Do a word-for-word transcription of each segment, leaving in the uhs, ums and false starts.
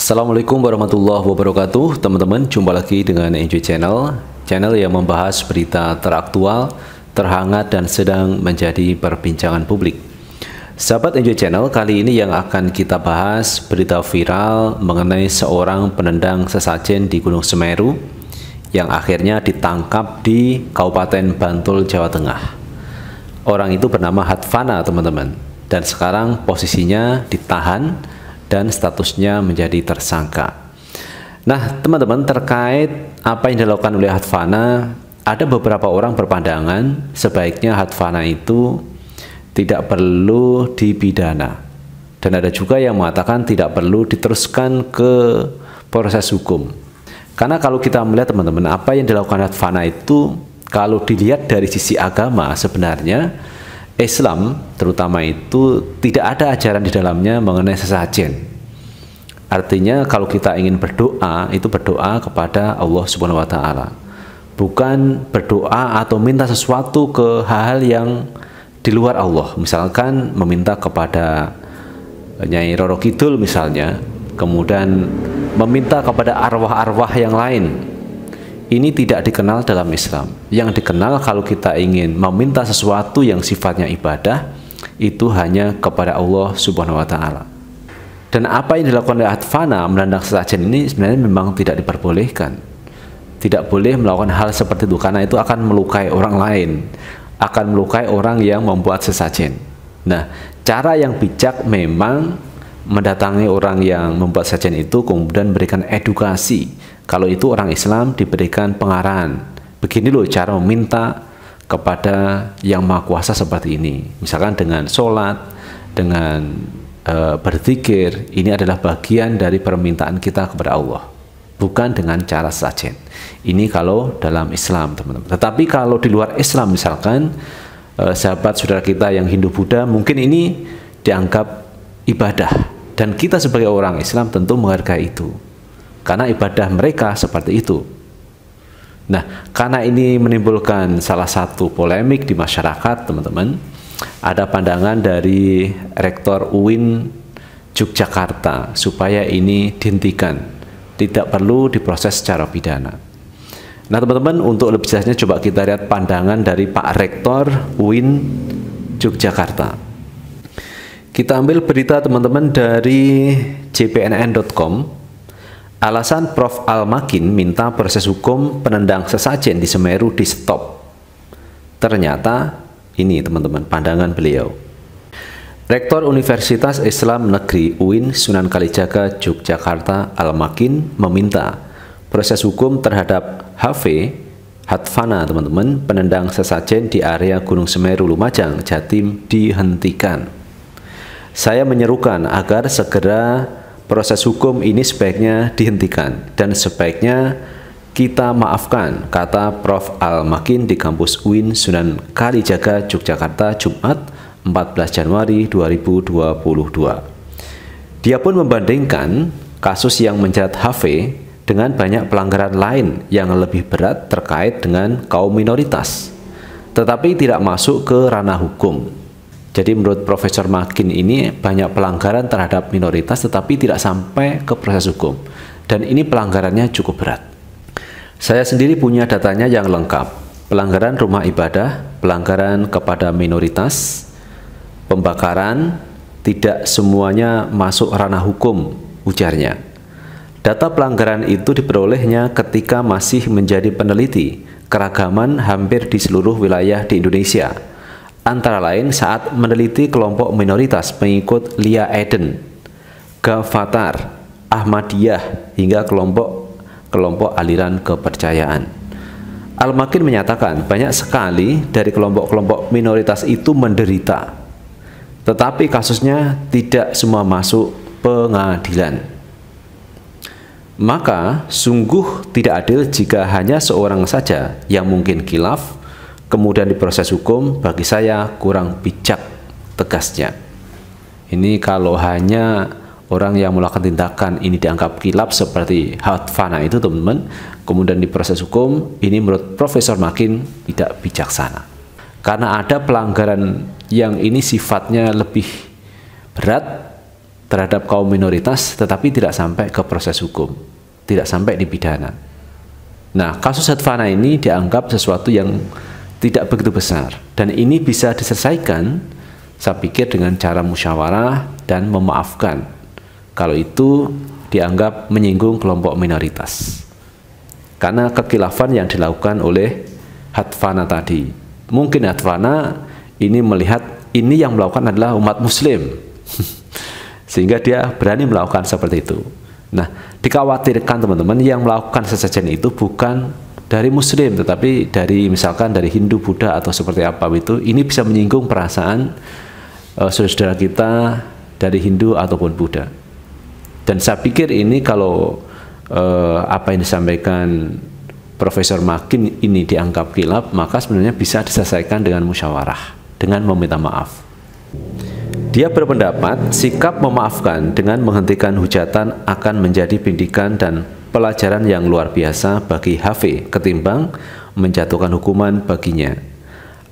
Assalamualaikum warahmatullahi wabarakatuh. Teman-teman, jumpa lagi dengan Enjoy Channel, channel yang membahas berita teraktual, terhangat, dan sedang menjadi perbincangan publik. Sahabat Enjoy Channel, kali ini yang akan kita bahas berita viral mengenai seorang penendang sesajen di Gunung Semeru yang akhirnya ditangkap di Kabupaten Bantul, Jawa Tengah. Orang itu bernama Hadfana, teman-teman, dan sekarang posisinya ditahan dan statusnya menjadi tersangka. Nah, teman-teman, terkait apa yang dilakukan oleh Hadfana, ada beberapa orang berpandangan sebaiknya Hadfana itu tidak perlu dipidana, dan ada juga yang mengatakan tidak perlu diteruskan ke proses hukum. Karena kalau kita melihat, teman-teman, apa yang dilakukan Hadfana itu, kalau dilihat dari sisi agama, sebenarnya Islam terutama itu tidak ada ajaran di dalamnya mengenai sesajen. Artinya kalau kita ingin berdoa, itu berdoa kepada Allah Subhanahu wa taala. Bukan berdoa atau minta sesuatu ke hal-hal yang di luar Allah. Misalkan meminta kepada Nyai Roro Kidul misalnya, kemudian meminta kepada arwah-arwah yang lain. Ini tidak dikenal dalam Islam. Yang dikenal kalau kita ingin meminta sesuatu yang sifatnya ibadah, itu hanya kepada Allah Subhanahu wa taala. Dan apa yang dilakukan oleh Hadfana menendang sesajen ini sebenarnya memang tidak diperbolehkan. Tidak boleh melakukan hal seperti itu karena itu akan melukai orang lain, akan melukai orang yang membuat sesajen. Nah, cara yang bijak memang mendatangi orang yang membuat sesajen itu, kemudian berikan edukasi. Kalau itu orang Islam, diberikan pengarahan. Begini loh cara meminta kepada yang maha kuasa seperti ini. Misalkan dengan sholat, dengan e, berzikir. Ini adalah bagian dari permintaan kita kepada Allah. Bukan dengan cara sajen. Ini kalau dalam Islam, teman-teman. Tetapi kalau di luar Islam, misalkan e, sahabat saudara kita yang Hindu Buddha, mungkin ini dianggap ibadah. Dan kita sebagai orang Islam tentu menghargai itu. Karena ibadah mereka seperti itu. Nah, karena ini menimbulkan salah satu polemik di masyarakat, teman-teman. Ada pandangan dari Rektor U I N Yogyakarta supaya ini dihentikan, tidak perlu diproses secara pidana. Nah, teman-teman, untuk lebih jelasnya coba kita lihat pandangan dari Pak Rektor U I N Yogyakarta. Kita ambil berita, teman-teman, dari j p n n dot com. Alasan Prof Al Makin minta proses hukum penendang sesajen di Semeru di stop. Ternyata ini, teman-teman, pandangan beliau. Rektor Universitas Islam Negeri U I N Sunan Kalijaga Yogyakarta Al Makin meminta proses hukum terhadap H V Hadfana, teman-teman, penendang sesajen di area Gunung Semeru Lumajang, Jatim dihentikan. Saya menyerukan agar segera proses hukum ini sebaiknya dihentikan dan sebaiknya kita maafkan, kata Profesor Al Makin di kampus U I N Sunan Kalijaga Yogyakarta Jumat empat belas Januari dua ribu dua puluh dua. Dia pun membandingkan kasus yang menjerat H V dengan banyak pelanggaran lain yang lebih berat terkait dengan kaum minoritas, tetapi tidak masuk ke ranah hukum. Jadi menurut Profesor Makin ini banyak pelanggaran terhadap minoritas tetapi tidak sampai ke proses hukum. Dan ini pelanggarannya cukup berat. Saya sendiri punya datanya yang lengkap. Pelanggaran rumah ibadah, pelanggaran kepada minoritas, pembakaran, tidak semuanya masuk ranah hukum, ujarnya. Data pelanggaran itu diperolehnya ketika masih menjadi peneliti keragaman hampir di seluruh wilayah di Indonesia. Antara lain saat meneliti kelompok minoritas pengikut Lia Eden, Gafatar, Ahmadiyah, hingga kelompok-kelompok aliran kepercayaan. Al Makin menyatakan banyak sekali dari kelompok-kelompok minoritas itu menderita. Tetapi kasusnya tidak semua masuk pengadilan. Maka sungguh tidak adil jika hanya seorang saja yang mungkin khilaf kemudian diproses hukum, bagi saya kurang bijak, tegasnya. Ini kalau hanya orang yang melakukan tindakan ini dianggap kilap seperti Hadfana itu, teman-teman, kemudian diproses hukum, ini menurut Profesor Makin tidak bijaksana. Karena ada pelanggaran yang ini sifatnya lebih berat, terhadap kaum minoritas, tetapi tidak sampai ke proses hukum, tidak sampai dipidana. Nah, kasus Hadfana ini dianggap sesuatu yang tidak begitu besar, dan ini bisa diselesaikan, saya pikir, dengan cara musyawarah dan memaafkan kalau itu dianggap menyinggung kelompok minoritas. Karena kekhilafan yang dilakukan oleh Hadfana tadi, mungkin Hadfana ini melihat ini yang melakukan adalah umat muslim sehingga dia berani melakukan seperti itu. Nah, dikhawatirkan teman-teman yang melakukan sesajen itu bukan dari muslim, tetapi dari misalkan dari Hindu, Buddha, atau seperti apa itu. Ini bisa menyinggung perasaan uh, saudara kita dari Hindu ataupun Buddha. Dan saya pikir ini kalau Uh, apa yang disampaikan Profesor Makin ini dianggap khilaf, maka sebenarnya bisa diselesaikan dengan musyawarah, dengan meminta maaf. Dia berpendapat sikap memaafkan dengan menghentikan hujatan akan menjadi pendidikan dan pelajaran yang luar biasa bagi H V ketimbang menjatuhkan hukuman baginya.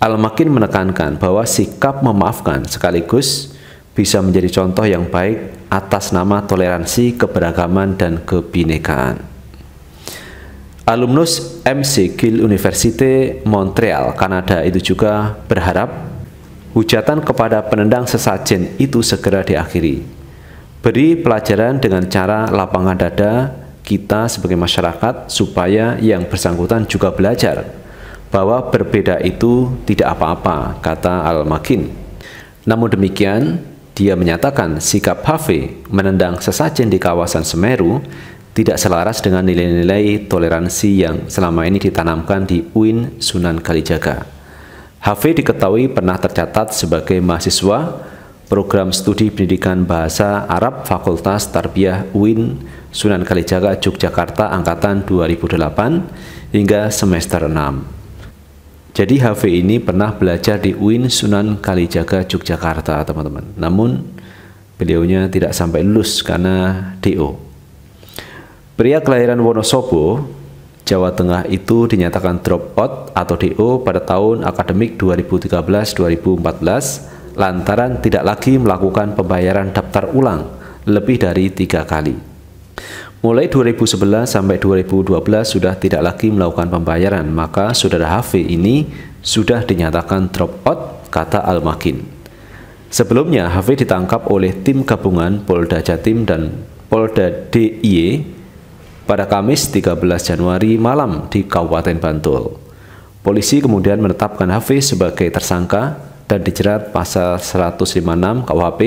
Al Makin menekankan bahwa sikap memaafkan sekaligus bisa menjadi contoh yang baik atas nama toleransi, keberagaman, dan kebinekaan. Alumnus McGill University Montreal, Kanada itu juga berharap hujatan kepada penendang sesajen itu segera diakhiri. Beri pelajaran dengan cara lapangan dada kita sebagai masyarakat supaya yang bersangkutan juga belajar bahwa berbeda itu tidak apa-apa, kata Al Makin. Namun demikian, dia menyatakan sikap H V menendang sesajen di kawasan Semeru tidak selaras dengan nilai-nilai toleransi yang selama ini ditanamkan di U I N Sunan Kalijaga. H V diketahui pernah tercatat sebagai mahasiswa program studi pendidikan bahasa Arab Fakultas Tarbiyah U I N Sunan Kalijaga Yogyakarta angkatan dua ribu delapan hingga semester enam. Jadi H V ini pernah belajar di U I N Sunan Kalijaga Yogyakarta, teman-teman. Namun beliaunya tidak sampai lulus karena D O. Pria kelahiran Wonosobo, Jawa Tengah itu dinyatakan drop out atau D O pada tahun akademik dua ribu tiga belas dua ribu empat belas lantaran tidak lagi melakukan pembayaran daftar ulang lebih dari tiga kali. Mulai dua ribu sebelas sampai dua ribu dua belas sudah tidak lagi melakukan pembayaran, maka saudara H V ini sudah dinyatakan drop out, kata Al Makin. Sebelumnya H V ditangkap oleh tim gabungan Polda Jatim dan Polda D I Y pada Kamis tiga belas Januari malam di Kabupaten Bantul. Polisi kemudian menetapkan H V sebagai tersangka dan dijerat pasal seratus lima puluh enam K U H P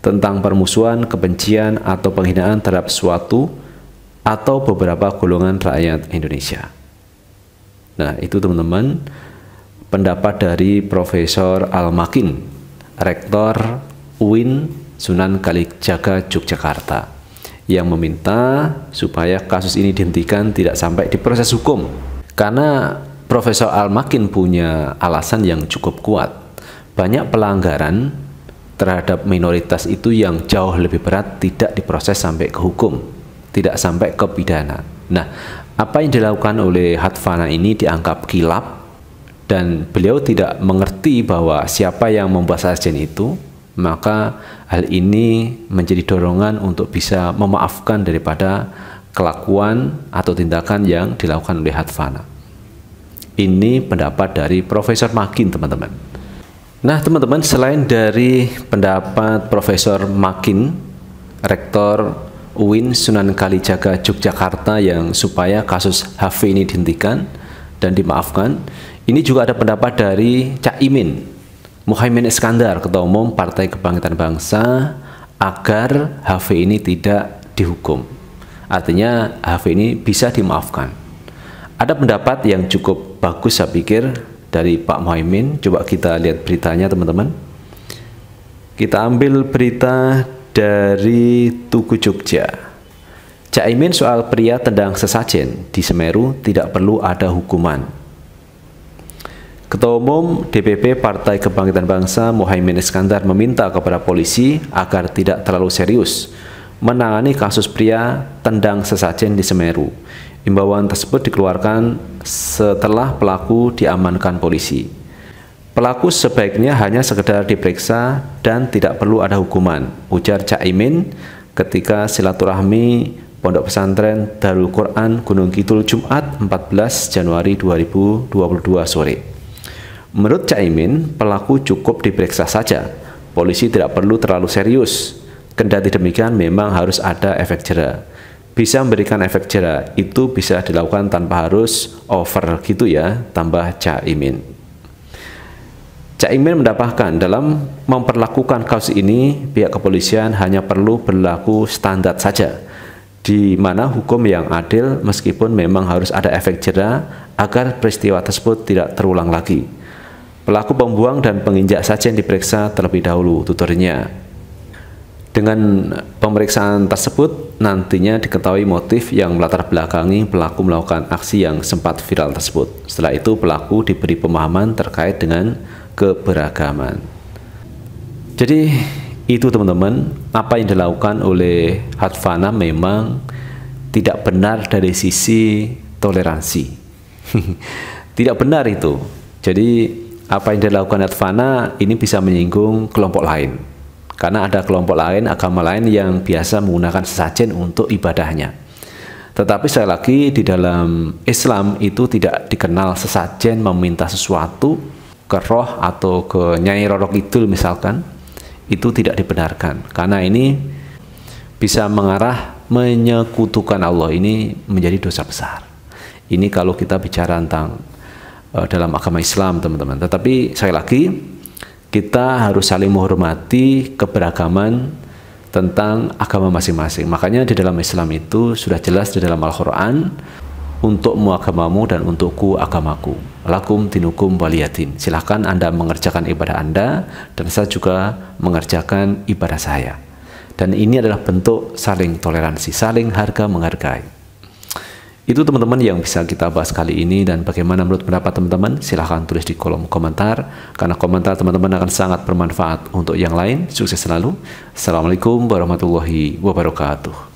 tentang permusuhan, kebencian, atau penghinaan terhadap suatu atau beberapa golongan rakyat Indonesia. Nah, itu teman-teman pendapat dari Profesor Al Makin, Rektor U I N Sunan Kalijaga Yogyakarta, yang meminta supaya kasus ini dihentikan, tidak sampai di proses hukum. Karena Profesor Al Makin punya alasan yang cukup kuat. Banyak pelanggaran terhadap minoritas itu yang jauh lebih berat tidak diproses sampai ke hukum, tidak sampai ke pidana. Nah, apa yang dilakukan oleh Hadfana ini dianggap khilaf, dan beliau tidak mengerti bahwa siapa yang membuat sajen itu, maka hal ini menjadi dorongan untuk bisa memaafkan daripada kelakuan atau tindakan yang dilakukan oleh Hadfana. Ini pendapat dari Profesor Makin, teman-teman. Nah, teman-teman, selain dari pendapat Profesor Makin, Rektor U I N Sunan Kalijaga Yogyakarta, yang supaya kasus H V ini dihentikan dan dimaafkan, ini juga ada pendapat dari Cak Imin, Muhaimin Iskandar, Ketua Umum Partai Kebangkitan Bangsa, agar H V ini tidak dihukum. Artinya H V ini bisa dimaafkan. Ada pendapat yang cukup bagus, saya pikir, dari Pak Muhaimin. Coba kita lihat beritanya, teman-teman. Kita ambil berita dari Tugu Jogja. Caimin soal pria tendang sesajen di Semeru tidak perlu ada hukuman. Ketua Umum D P P Partai Kebangkitan Bangsa Muhaimin Iskandar meminta kepada polisi agar tidak terlalu serius menangani kasus pria tendang sesajen di Semeru. Imbauan tersebut dikeluarkan setelah pelaku diamankan polisi. Pelaku sebaiknya hanya sekedar diperiksa dan tidak perlu ada hukuman, ujar Caimin ketika silaturahmi Pondok Pesantren Darul Qur'an Gunung Kidul Jumat empat belas Januari dua ribu dua puluh dua sore. Menurut Caimin, pelaku cukup diperiksa saja. Polisi tidak perlu terlalu serius. Kendati demikian memang harus ada efek jera. Bisa memberikan efek jera, itu bisa dilakukan tanpa harus over gitu ya, tambah Caimin. Caimin menambahkan, dalam memperlakukan kasus ini, pihak kepolisian hanya perlu berlaku standar saja, di mana hukum yang adil meskipun memang harus ada efek jera agar peristiwa tersebut tidak terulang lagi. Pelaku pembuang dan penginjak saja yang diperiksa terlebih dahulu, tuturnya. Dengan pemeriksaan tersebut, nantinya diketahui motif yang melatar belakangi pelaku melakukan aksi yang sempat viral tersebut. Setelah itu, pelaku diberi pemahaman terkait dengan keberagaman. Jadi itu teman-teman, apa yang dilakukan oleh Hadfana memang tidak benar dari sisi toleransi. Tidak benar itu. Jadi apa yang dilakukan Hadfana ini bisa menyinggung kelompok lain, karena ada kelompok lain, agama lain yang biasa menggunakan sesajen untuk ibadahnya. Tetapi sekali lagi, di dalam Islam itu tidak dikenal sesajen meminta sesuatu ke roh atau ke Nyai Roro Kidul misalkan, itu tidak dibenarkan, karena ini bisa mengarah menyekutukan Allah. Ini menjadi dosa besar. Ini kalau kita bicara tentang uh, dalam agama Islam, teman-teman. Tetapi sekali lagi, kita harus saling menghormati keberagaman tentang agama masing-masing. Makanya di dalam Islam itu sudah jelas di dalam Al-Quran, untukmu agamamu dan untukku agamaku. Lakum dinukum waliyadin. Silahkan Anda mengerjakan ibadah Anda dan saya juga mengerjakan ibadah saya. Dan ini adalah bentuk saling toleransi, saling harga menghargai. Itu teman-teman yang bisa kita bahas kali ini, dan bagaimana menurut pendapat teman-teman? Silahkan tulis di kolom komentar, karena komentar teman-teman akan sangat bermanfaat untuk yang lain. Sukses selalu. Assalamualaikum warahmatullahi wabarakatuh.